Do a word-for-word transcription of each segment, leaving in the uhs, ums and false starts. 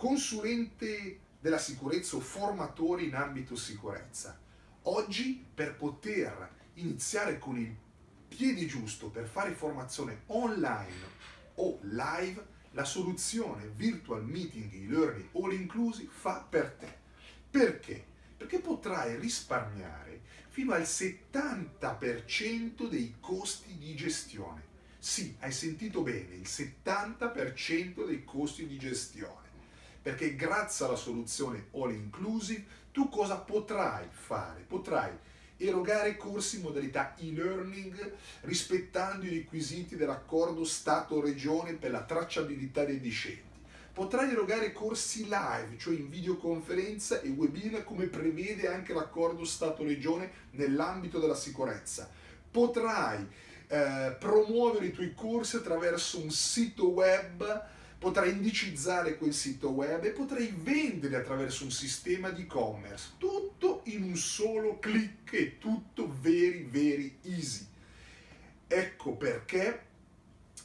consulente della sicurezza o formatore in ambito sicurezza. Oggi, per poter iniziare con il piede giusto per fare formazione online o live, la soluzione Virtual Meeting e-learning all inclusive fa per te. Perché? Perché potrai risparmiare fino al settanta per cento dei costi di gestione. Sì, hai sentito bene, il settanta per cento dei costi di gestione. Perché grazie alla soluzione all inclusive tu cosa potrai fare? Potrai erogare corsi in modalità e-learning rispettando i requisiti dell'accordo Stato-Regione per la tracciabilità dei discenti. Potrai erogare corsi live, cioè in videoconferenza e webinar, come prevede anche l'accordo Stato-Regione nell'ambito della sicurezza. Potrai eh, promuovere i tuoi corsi attraverso un sito web, potrai indicizzare quel sito web e potrai vendere attraverso un sistema di e-commerce. Tutto in un solo click e tutto very, very easy. Ecco perché,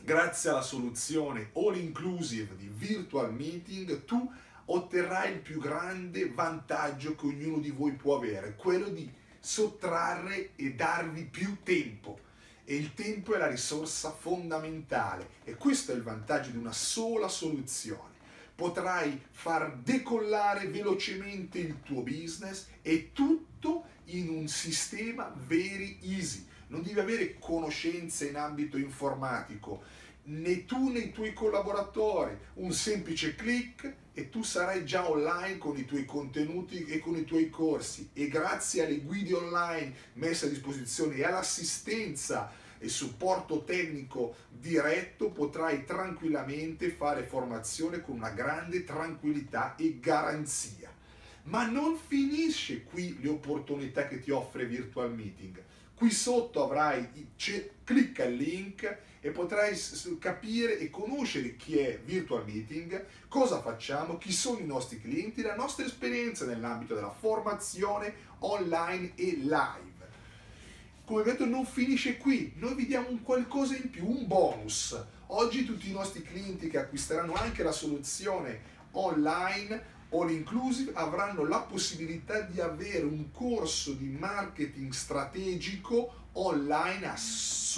grazie alla soluzione all inclusive di Virtual Meeting, tu otterrai il più grande vantaggio che ognuno di voi può avere, quello di sottrarre e darvi più tempo. E il tempo è la risorsa fondamentale e questo è il vantaggio di una sola soluzione. Potrai far decollare velocemente il tuo business e tutto in un sistema very easy. Non devi avere conoscenze in ambito informatico, né tu né i tuoi collaboratori. Un semplice click e tu sarai già online con i tuoi contenuti e con i tuoi corsi, e grazie alle guide online messe a disposizione e all'assistenza e supporto tecnico diretto potrai tranquillamente fare formazione con una grande tranquillità e garanzia. Ma non finisce qui le opportunità che ti offre Virtual Meeting. Qui sotto avrai, clicca il link e potrai capire e conoscere chi è Virtual Meeting, cosa facciamo, chi sono i nostri clienti, la nostra esperienza nell'ambito della formazione online e live. Come detto, non finisce qui, noi vi diamo un qualcosa in più, un bonus. Oggi tutti i nostri clienti che acquisteranno anche la soluzione online all inclusive avranno la possibilità di avere un corso di marketing strategico online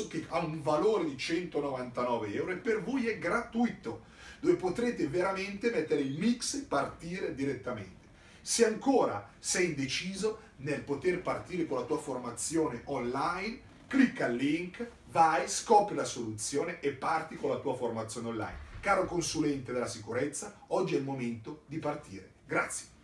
che ha un valore di centonovantanove euro e per voi è gratuito, dove potrete veramente mettere il mix e partire direttamente. Se ancora sei indeciso nel poter partire con la tua formazione online, clicca al link, vai, scopri la soluzione e parti con la tua formazione online. Caro consulente della sicurezza, oggi è il momento di partire. Grazie.